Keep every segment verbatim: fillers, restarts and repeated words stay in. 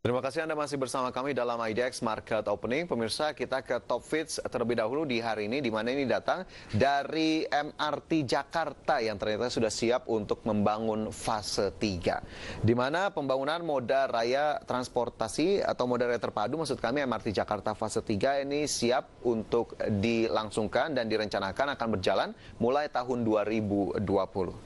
Terima kasih Anda masih bersama kami dalam I D X Market Opening. Pemirsa, kita ke top feeds terlebih dahulu di hari ini, di mana ini datang dari M R T Jakarta yang ternyata sudah siap untuk membangun fase tiga. Di mana pembangunan moda raya transportasi atau moda raya terpadu, maksud kami M R T Jakarta fase tiga ini siap untuk dilangsungkan dan direncanakan akan berjalan mulai tahun dua ribu dua puluh.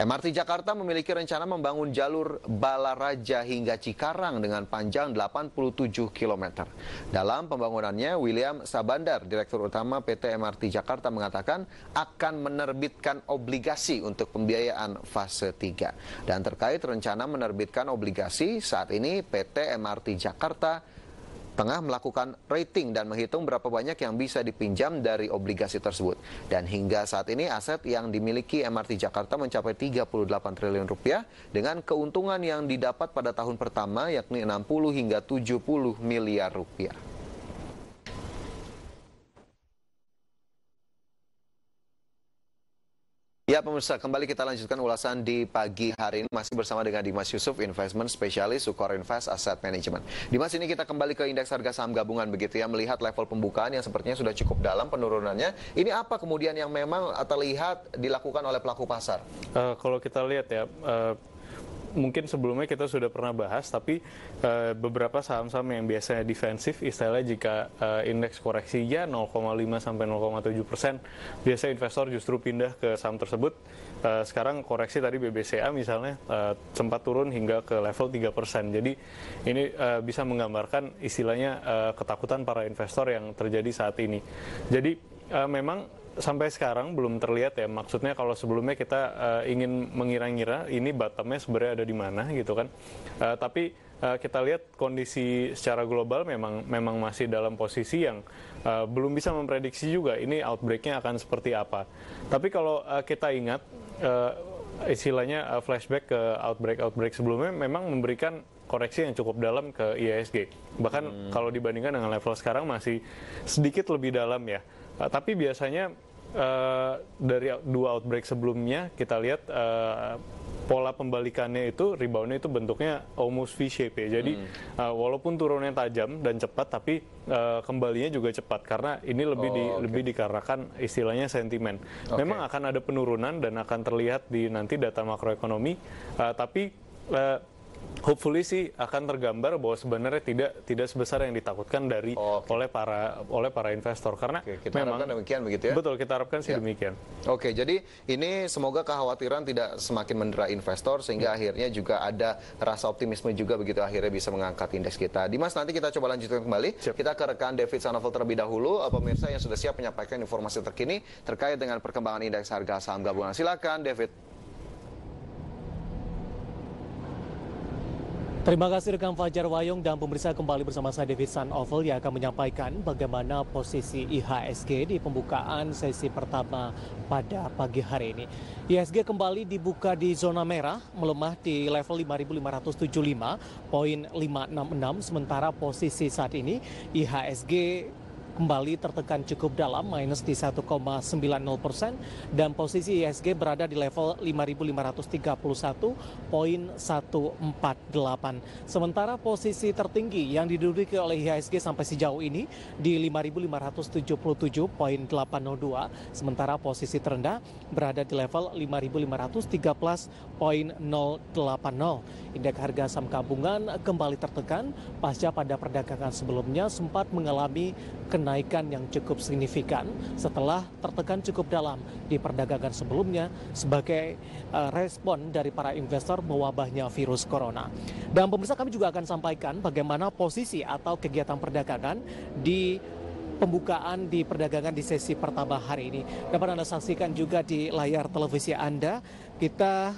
M R T Jakarta memiliki rencana membangun jalur Balaraja hingga Cikarang dengan panjang delapan puluh tujuh kilometer. Dalam pembangunannya, William Sabandar, Direktur Utama P T M R T Jakarta, mengatakan akan menerbitkan obligasi untuk pembiayaan fase tiga. Dan terkait rencana menerbitkan obligasi, saat ini P T M R T Jakarta tengah melakukan rating dan menghitung berapa banyak yang bisa dipinjam dari obligasi tersebut. Dan hingga saat ini aset yang dimiliki M R T Jakarta mencapai tiga puluh delapan triliun rupiah dengan keuntungan yang didapat pada tahun pertama yakni enam puluh hingga tujuh puluh miliar rupiah. Ya pemirsa, kembali kita lanjutkan ulasan di pagi hari ini masih bersama dengan Dimas Yusuf, Investment Specialist Sukor Invest Asset Management. Dimas, ini kita kembali ke indeks harga saham gabungan begitu ya, melihat level pembukaan yang sepertinya sudah cukup dalam penurunannya. Ini apa kemudian yang memang terlihat dilakukan oleh pelaku pasar? Uh, kalau kita lihat ya, uh, mungkin sebelumnya kita sudah pernah bahas, tapi uh, beberapa saham-saham yang biasanya defensif, istilahnya jika uh, indeks koreksinya nol koma lima sampai nol koma tujuh persen, biasanya investor justru pindah ke saham tersebut. Uh, sekarang koreksi tadi B B C A misalnya uh, sempat turun hingga ke level tiga persen. Jadi ini uh, bisa menggambarkan istilahnya uh, ketakutan para investor yang terjadi saat ini. Jadi uh, memang sampai sekarang belum terlihat ya, maksudnya kalau sebelumnya kita uh, ingin mengira-ngira ini bottomnya sebenarnya ada di mana gitu kan, uh, tapi uh, kita lihat kondisi secara global memang memang masih dalam posisi yang uh, belum bisa memprediksi juga ini outbreaknya akan seperti apa. Tapi kalau uh, kita ingat uh, istilahnya uh, flashback ke outbreak-outbreak sebelumnya memang memberikan koreksi yang cukup dalam ke I H S G, bahkan hmm. kalau dibandingkan dengan level sekarang masih sedikit lebih dalam ya. Uh, tapi biasanya uh, dari dua outbreak sebelumnya kita lihat uh, pola pembalikannya itu, reboundnya itu bentuknya almost V-shape ya. Jadi hmm. uh, walaupun turunnya tajam dan cepat, tapi uh, kembalinya juga cepat karena ini lebih oh, di, okay. lebih dikarenakan istilahnya sentimen. Okay. Memang akan ada penurunan dan akan terlihat di nanti data makroekonomi, uh, tapi uh, hopefully sih akan tergambar bahwa sebenarnya tidak tidak sebesar yang ditakutkan dari oh, okay. oleh para oleh para investor karena okay, kita memang harapkan demikian begitu ya. Betul, kita harapkan sih ya. demikian. Oke, okay, jadi ini semoga kekhawatiran tidak semakin mendera investor sehingga hmm. akhirnya juga ada rasa optimisme juga begitu akhirnya bisa mengangkat indeks kita. Dimas, nanti kita coba lanjutkan kembali. Siap. Kita ke rekan Deffid San Opel terlebih dahulu, pemirsa yang sudah siap menyampaikan informasi terkini terkait dengan perkembangan indeks harga saham gabungan. Silakan Deffid. Terima kasih rekan Fajar Wayong dan pemirsa, kembali bersama saya David Sanofo yang akan menyampaikan bagaimana posisi I H S G di pembukaan sesi pertama pada pagi hari ini. I H S G kembali dibuka di zona merah, melemah di level lima ribu lima ratus tujuh puluh lima koma lima enam enam, sementara posisi saat ini I H S G kembali tertekan cukup dalam, minus di satu koma sembilan nol persen, dan posisi I H S G berada di level lima ribu lima ratus tiga puluh satu koma seratus empat puluh delapan. Sementara posisi tertinggi yang diduduki oleh I H S G sampai sejauh ini di lima ribu lima ratus tujuh puluh tujuh koma delapan nol dua, sementara posisi terendah berada di level lima ribu lima ratus tiga belas koma nol delapan nol. Indeks harga saham gabungan kembali tertekan pasca pada perdagangan sebelumnya sempat mengalami kenaikan Kenaikan yang cukup signifikan setelah tertekan cukup dalam di perdagangan sebelumnya sebagai uh, respon dari para investor mewabahnya virus corona. Dan pemirsa, kami juga akan sampaikan bagaimana posisi atau kegiatan perdagangan di pembukaan di perdagangan di sesi pertama hari ini. Dapat Anda saksikan juga di layar televisi Anda. Kita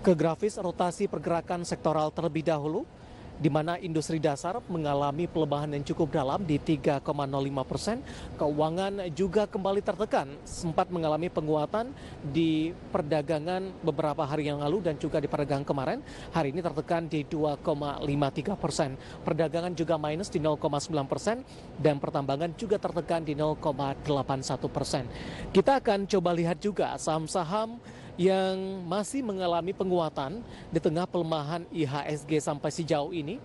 ke grafis rotasi pergerakan sektoral terlebih dahulu, di mana industri dasar mengalami pelemahan yang cukup dalam di tiga koma nol lima persen. Keuangan juga kembali tertekan, sempat mengalami penguatan di perdagangan beberapa hari yang lalu dan juga di perdagangan kemarin. Hari ini tertekan di dua koma lima tiga persen. Perdagangan juga minus di nol koma sembilan persen dan pertambangan juga tertekan di nol koma delapan satu persen. Kita akan coba lihat juga saham-saham yang masih mengalami penguatan di tengah pelemahan I H S G sampai sejauh ini.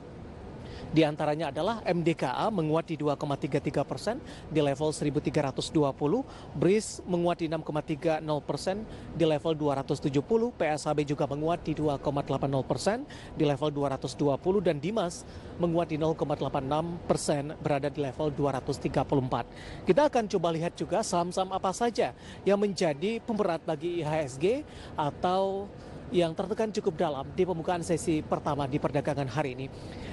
Di antaranya adalah M D K A menguat di dua koma tiga tiga persen di level seribu tiga ratus dua puluh, B R I S menguat di enam koma tiga nol persen di level dua ratus tujuh puluh, P S A B juga menguat di dua koma delapan nol persen di level dua ratus dua puluh, dan DIMAS menguat di nol koma delapan enam persen berada di level dua ratus tiga puluh empat. Kita akan coba lihat juga saham-saham apa saja yang menjadi pemberat bagi I H S G atau yang tertekan cukup dalam di pembukaan sesi pertama di perdagangan hari ini.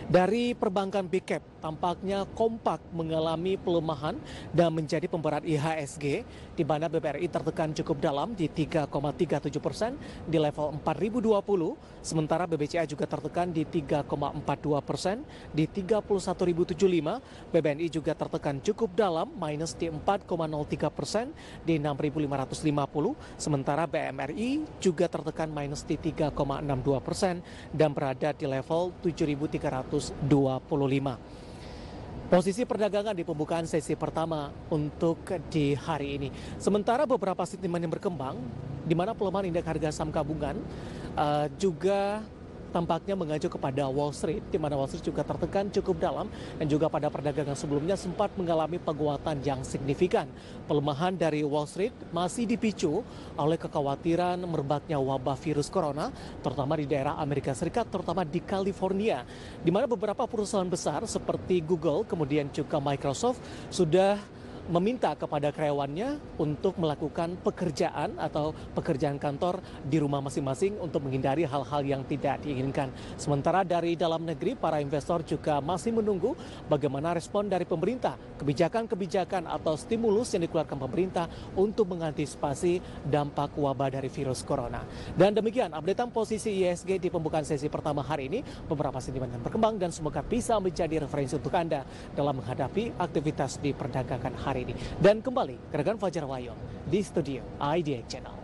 Dari perbankan B K E P tampaknya kompak mengalami pelemahan dan menjadi pemberat I H S G, di mana B B R I tertekan cukup dalam di tiga koma tiga tujuh persen di level empat ribu dua puluh, sementara B B C A juga tertekan di tiga koma empat dua persen di tiga puluh satu ribu tujuh puluh lima, B B N I juga tertekan cukup dalam minus di empat koma nol tiga persen di enam ribu lima ratus lima puluh, sementara B M R I juga tertekan minus di tiga koma enam dua persen dan berada di level tujuh ribu tiga ratus dua puluh lima. Posisi perdagangan di pembukaan sesi pertama untuk di hari ini. Sementara beberapa sentimen yang berkembang, di mana pelemahan indeks harga saham gabungan uh, juga tampaknya mengacu kepada Wall Street, di mana Wall Street juga tertekan cukup dalam dan juga pada perdagangan sebelumnya sempat mengalami penguatan yang signifikan. Pelemahan dari Wall Street masih dipicu oleh kekhawatiran merebaknya wabah virus corona, terutama di daerah Amerika Serikat, terutama di California, di mana beberapa perusahaan besar seperti Google, kemudian juga Microsoft sudah meminta kepada karyawannya untuk melakukan pekerjaan atau pekerjaan kantor di rumah masing-masing untuk menghindari hal-hal yang tidak diinginkan. Sementara dari dalam negeri, para investor juga masih menunggu bagaimana respon dari pemerintah, kebijakan-kebijakan atau stimulus yang dikeluarkan pemerintah untuk mengantisipasi dampak wabah dari virus corona. Dan demikian updatean posisi I H S G di pembukaan sesi pertama hari ini, beberapa sentimen yang berkembang, dan semoga bisa menjadi referensi untuk Anda dalam menghadapi aktivitas di perdagangan hari ini. Dan kembali rekan Fajar Wayong di studio I D X Channel.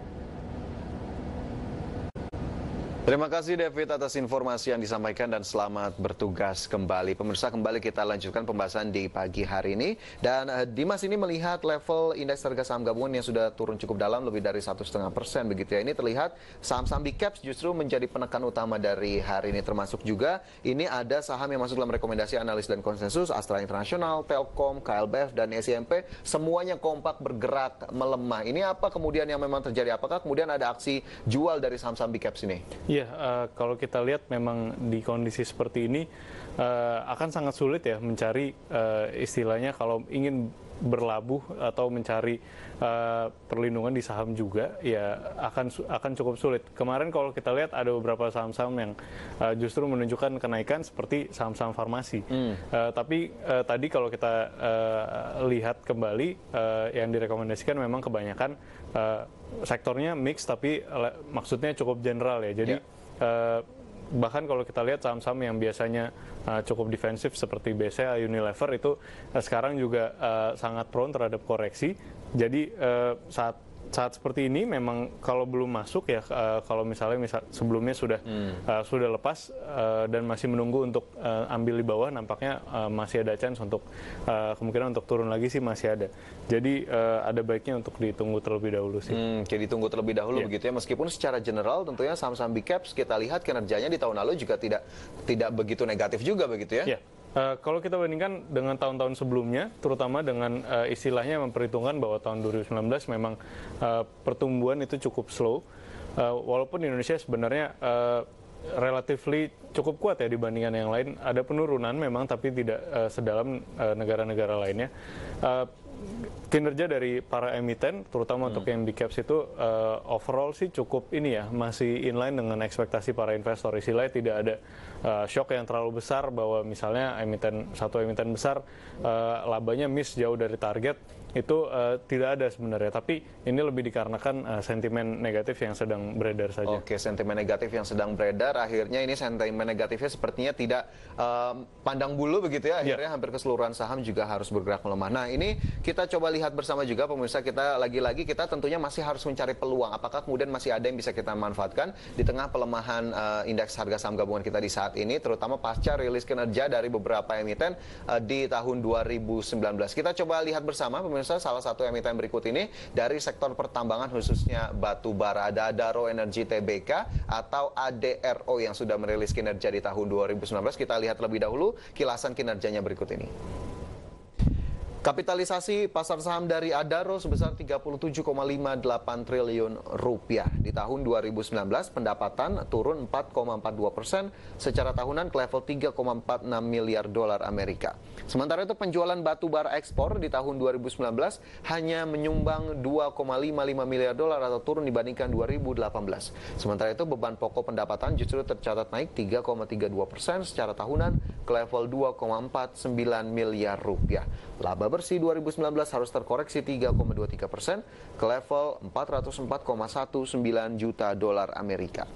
Terima kasih David atas informasi yang disampaikan dan selamat bertugas kembali. Pemirsa, kembali kita lanjutkan pembahasan di pagi hari ini. Dan uh, Dimas ini melihat level indeks harga saham gabungan yang sudah turun cukup dalam lebih dari satu koma lima persen begitu ya. Ini terlihat saham-saham big caps justru menjadi penekan utama dari hari ini, termasuk juga ini ada saham yang masuk dalam rekomendasi analis dan konsensus, Astra International, Telkom, K L B F dan S M P, semuanya kompak bergerak melemah. Ini apa kemudian yang memang terjadi? Apakah kemudian ada aksi jual dari saham-saham big caps ini? Ya, uh, kalau kita lihat memang di kondisi seperti ini uh, akan sangat sulit ya mencari uh, istilahnya kalau ingin berlabuh atau mencari uh, perlindungan di saham juga ya akan akan cukup sulit. Kemarin kalau kita lihat ada beberapa saham-saham yang uh, justru menunjukkan kenaikan seperti saham-saham farmasi. Mm. Uh, tapi uh, tadi kalau kita uh, lihat kembali uh, yang direkomendasikan memang kebanyakan uh, sektornya mix tapi uh, maksudnya cukup general ya. Jadi yeah. uh, bahkan kalau kita lihat saham-saham yang biasanya uh, cukup defensif seperti B C A, Unilever itu uh, sekarang juga uh, sangat prone terhadap koreksi. Jadi uh, saat saat seperti ini memang kalau belum masuk ya uh, kalau misalnya misal, sebelumnya sudah hmm. uh, sudah lepas uh, dan masih menunggu untuk uh, ambil di bawah, nampaknya uh, masih ada chance untuk uh, kemungkinan untuk turun lagi sih masih ada. Jadi uh, ada baiknya untuk ditunggu terlebih dahulu sih. Hmm, jadi ditunggu terlebih dahulu yeah. begitu ya, meskipun secara general tentunya saham-saham big caps kita lihat kinerjanya di tahun lalu juga tidak tidak begitu negatif juga begitu ya. Yeah. Uh, kalau kita bandingkan dengan tahun-tahun sebelumnya, terutama dengan uh, istilahnya memperhitungkan bahwa tahun dua ribu sembilan belas memang uh, pertumbuhan itu cukup slow, uh, walaupun Indonesia sebenarnya uh, relatively cukup kuat ya dibandingkan yang lain. Ada penurunan memang tapi tidak uh, sedalam uh, negara-negara lainnya. Uh, Kinerja dari para emiten, terutama hmm. untuk yang big caps itu uh, overall sih cukup ini ya, masih inline dengan ekspektasi para investor. Istilahnya tidak ada uh, shock yang terlalu besar bahwa misalnya emiten satu emiten besar uh, labanya miss jauh dari target, itu uh, tidak ada sebenarnya. Tapi ini lebih dikarenakan uh, sentimen negatif yang sedang beredar saja. Oke, sentimen negatif yang sedang beredar, akhirnya ini sentimen negatifnya sepertinya tidak um, pandang bulu begitu ya, akhirnya yeah. hampir keseluruhan saham juga harus bergerak melemah. Nah ini kita coba lihat lihat bersama juga pemirsa, kita lagi-lagi kita tentunya masih harus mencari peluang. Apakah kemudian masih ada yang bisa kita manfaatkan di tengah pelemahan uh, indeks harga saham gabungan kita di saat ini, terutama pasca rilis kinerja dari beberapa emiten uh, di tahun dua ribu sembilan belas. Kita coba lihat bersama pemirsa salah satu emiten berikut ini dari sektor pertambangan khususnya batu bara. Ada Adaro Energy Tbk atau A D R O yang sudah merilis kinerja di tahun dua ribu sembilan belas. Kita lihat lebih dahulu kilasan kinerjanya berikut ini. Kapitalisasi pasar saham dari Adaro sebesar tiga puluh tujuh koma lima delapan triliun rupiah. Di tahun dua ribu sembilan belas pendapatan turun empat koma empat dua persen secara tahunan ke level tiga koma empat enam miliar dolar Amerika. Sementara itu penjualan batu bara ekspor di tahun dua ribu sembilan belas hanya menyumbang dua koma lima lima miliar dolar atau turun dibandingkan dua ribu delapan belas. Sementara itu beban pokok pendapatan justru tercatat naik tiga koma tiga dua persen secara tahunan ke level dua koma empat sembilan miliar rupiah. Laba bersih dua ribu sembilan belas harus terkoreksi tiga koma dua tiga persen ke level empat ratus empat koma satu sembilan juta dolar Amerika.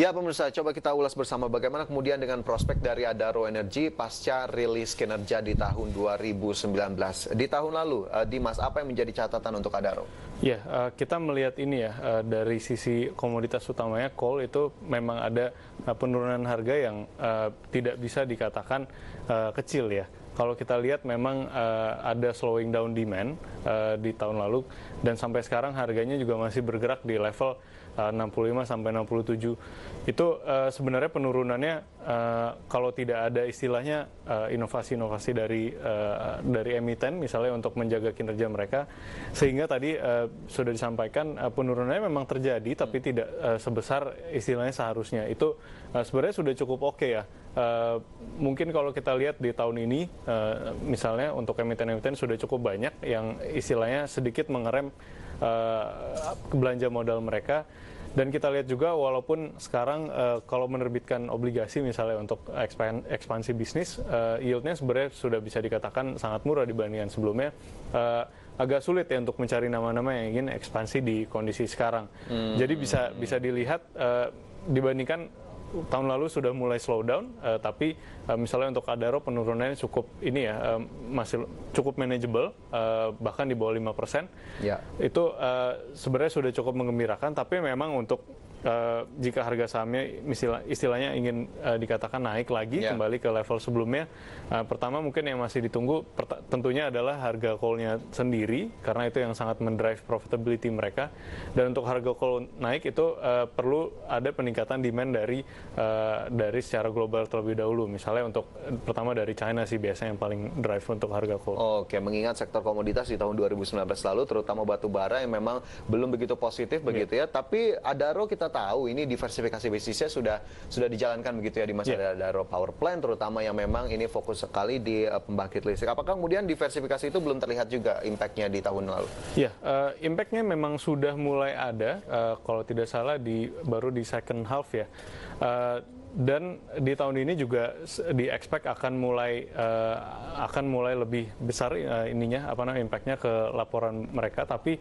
Ya pemirsa, coba kita ulas bersama bagaimana kemudian dengan prospek dari Adaro Energy pasca rilis kinerja di tahun dua ribu sembilan belas. Di tahun lalu, Dimas, apa yang menjadi catatan untuk Adaro? Ya, kita melihat ini ya, dari sisi komoditas utamanya coal itu memang ada penurunan harga yang tidak bisa dikatakan kecil ya. Kalau kita lihat memang uh, ada slowing down demand uh, di tahun lalu dan sampai sekarang harganya juga masih bergerak di level uh, enam puluh lima sampai enam puluh tujuh. Itu uh, sebenarnya penurunannya uh, kalau tidak ada istilahnya inovasi-inovasi uh, dari uh, dari emiten misalnya untuk menjaga kinerja mereka, sehingga tadi uh, sudah disampaikan uh, penurunannya memang terjadi tapi tidak uh, sebesar istilahnya seharusnya. Itu uh, sebenarnya sudah cukup oke ya. Uh, mungkin kalau kita lihat di tahun ini uh, misalnya untuk emiten-emiten sudah cukup banyak yang istilahnya sedikit mengerem uh, belanja modal mereka. Dan kita lihat juga walaupun sekarang uh, kalau menerbitkan obligasi misalnya untuk ekspan ekspansi bisnis, uh, yieldnya sebenarnya sudah bisa dikatakan sangat murah dibandingkan sebelumnya. Uh, agak sulit ya untuk mencari nama-nama yang ingin ekspansi di kondisi sekarang. Hmm. Jadi bisa bisa dilihat uh, dibandingkan tahun lalu sudah mulai slow down, uh, tapi uh, misalnya untuk Adaro penurunannya cukup ini ya, uh, masih cukup manageable, uh, bahkan di bawah lima persen. Ya. Itu uh, sebenarnya sudah cukup menggembirakan, tapi memang untuk uh, jika harga sahamnya istilah, istilahnya ingin uh, dikatakan naik lagi, ya, kembali ke level sebelumnya, uh, pertama mungkin yang masih ditunggu tentunya adalah harga call-nya sendiri, karena itu yang sangat mendrive profitability mereka. Dan untuk harga call naik itu uh, perlu ada peningkatan demand dari Uh, dari secara global terlebih dahulu, misalnya untuk pertama dari China sih biasanya yang paling drive untuk harga coal. Oke, mengingat sektor komoditas di tahun dua ribu sembilan belas lalu, terutama batu bara yang memang belum begitu positif begitu yeah. ya. Tapi Adaro kita tahu ini diversifikasi bisnisnya sudah sudah dijalankan begitu ya, Dimas. Yeah. Adaro Power Plant terutama yang memang ini fokus sekali di uh, pembangkit listrik. Apakah kemudian diversifikasi itu belum terlihat juga impactnya di tahun lalu? Ya, yeah, uh, impactnya memang sudah mulai ada. Uh, kalau tidak salah di baru di second half ya. Uh, Dan di tahun ini juga di-expect akan mulai uh, akan mulai lebih besar uh, ininya apa namanya impactnya ke laporan mereka. Tapi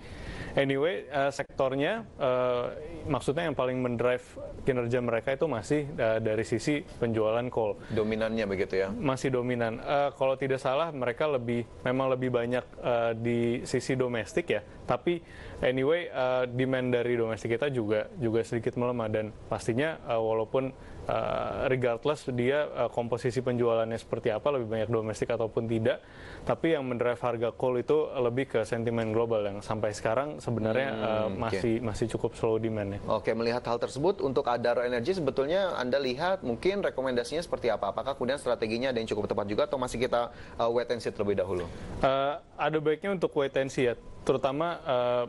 anyway uh, sektornya uh, maksudnya yang paling mendrive kinerja mereka itu masih uh, dari sisi penjualan coal. Dominannya begitu ya? Masih dominan. Uh, kalau tidak salah mereka lebih memang lebih banyak uh, di sisi domestik ya. Tapi anyway uh, demand dari domestik kita juga juga sedikit melemah dan pastinya uh, walaupun Uh, regardless dia uh, komposisi penjualannya seperti apa, lebih banyak domestik ataupun tidak, tapi yang mendrive harga coal itu lebih ke sentimen global yang sampai sekarang sebenarnya hmm, uh, masih okay. masih cukup slow demand-nya. Oke, okay, melihat hal tersebut untuk Adaro Energy sebetulnya Anda lihat mungkin rekomendasinya seperti apa? Apakah kemudian strateginya ada yang cukup tepat juga atau masih kita uh, wait and see terlebih dahulu? Uh, ada baiknya untuk wait and see ya, terutama uh,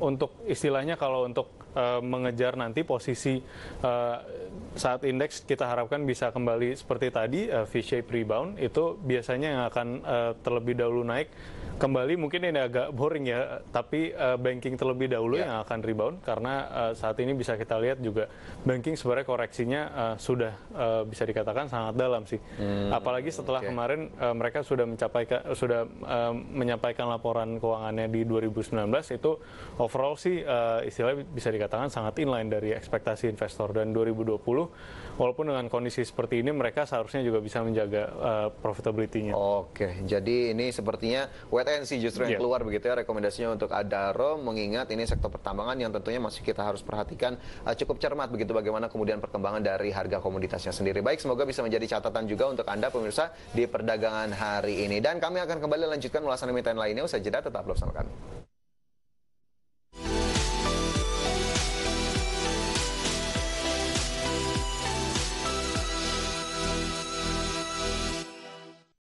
untuk istilahnya kalau untuk Uh, mengejar nanti posisi uh, saat indeks kita harapkan bisa kembali seperti tadi uh, V-shape rebound, itu biasanya yang akan uh, terlebih dahulu naik Kembali mungkin ini agak boring ya, tapi uh, banking terlebih dahulu yeah. yang akan rebound karena uh, saat ini bisa kita lihat juga banking sebenarnya koreksinya uh, sudah uh, bisa dikatakan sangat dalam sih. Hmm, Apalagi setelah okay. kemarin uh, mereka sudah mencapai uh, sudah uh, menyampaikan laporan keuangannya di dua ribu sembilan belas itu overall sih uh, istilahnya bisa dikatakan sangat inline dari ekspektasi investor, dan dua ribu dua puluh walaupun dengan kondisi seperti ini mereka seharusnya juga bisa menjaga uh, profitability-nya. Oke, okay. jadi ini sepertinya wait N C justru yang yeah. keluar begitu ya rekomendasinya untuk Adaro, mengingat ini sektor pertambangan yang tentunya masih kita harus perhatikan uh, cukup cermat begitu bagaimana kemudian perkembangan dari harga komoditasnya sendiri. Baik, semoga bisa menjadi catatan juga untuk Anda pemirsa di perdagangan hari ini, dan kami akan kembali lanjutkan ulasan emiten lainnya usai jeda, tetap bersama kami.